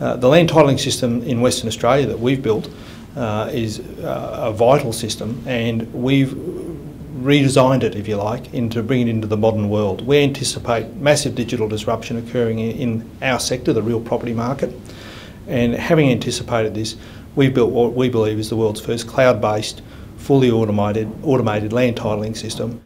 The land titling system in Western Australia that we've built is a vital system, and we've redesigned it, if you like, to bring it into the modern world. We anticipate massive digital disruption occurring in our sector, the real property market, and having anticipated this, we've built what we believe is the world's first cloud-based, fully automated land titling system.